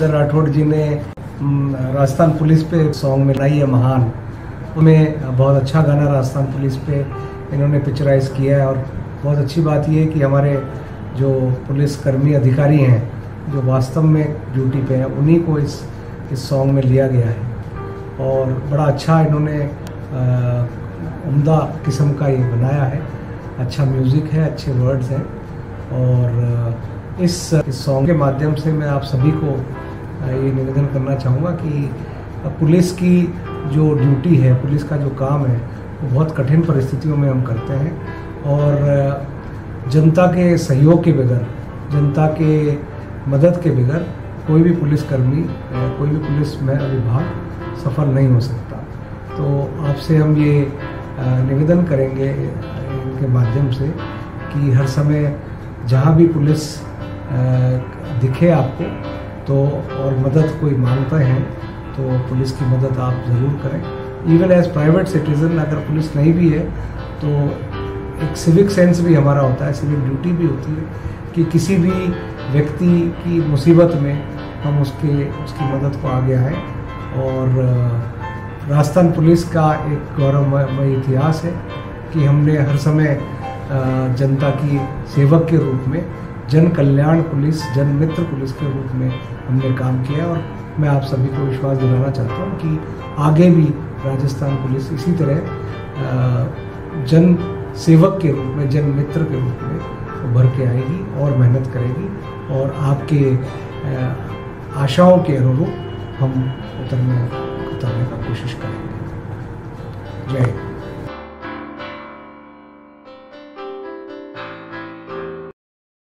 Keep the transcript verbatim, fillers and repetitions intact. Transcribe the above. महेंद्र राठौड़ जी ने राजस्थान पुलिस पे सॉन्ग में बनाई है महान, उन्हें बहुत अच्छा गाना राजस्थान पुलिस पे इन्होंने पिक्चराइज किया है। और बहुत अच्छी बात यह है कि हमारे जो पुलिसकर्मी अधिकारी हैं जो वास्तव में ड्यूटी पे हैं, उन्हीं को इस इस सॉन्ग में लिया गया है और बड़ा अच्छा इन्होंने उम्दा किस्म का ये बनाया है। अच्छा म्यूज़िक है, अच्छे वर्ड्स हैं और इस इस सॉन्ग के माध्यम से मैं आप सभी को ये निवेदन करना चाहूँगा कि पुलिस की जो ड्यूटी है, पुलिस का जो काम है, वो बहुत कठिन परिस्थितियों में हम करते हैं और जनता के सहयोग के बगैर, जनता के मदद के बगैर कोई भी पुलिसकर्मी, कोई भी पुलिस में विभाग सफल नहीं हो सकता। तो आपसे हम ये निवेदन करेंगे इनके माध्यम से कि हर समय जहाँ भी पुलिस दिखे आपको तो और मदद कोई मांगता है तो पुलिस की मदद आप ज़रूर करें। इवन एज प्राइवेट सिटीज़न अगर पुलिस नहीं भी है तो एक सिविक सेंस भी हमारा होता है, सिविक ड्यूटी भी होती है कि किसी भी व्यक्ति की मुसीबत में हम उसके उसकी मदद को आगे आए। और राजस्थान पुलिस का एक गौरवमय इतिहास है कि हमने हर समय जनता की सेवक के रूप में, जन कल्याण पुलिस, जन मित्र पुलिस के रूप में हमने काम किया। और मैं आप सभी को विश्वास दिलाना चाहता हूँ कि आगे भी राजस्थान पुलिस इसी तरह जन सेवक के रूप में, जन मित्र के रूप में उभर के आएगी और मेहनत करेगी और आपके आशाओं के अनुरूप हम उतरने उतरने का कोशिश करेंगे। जय हिंद।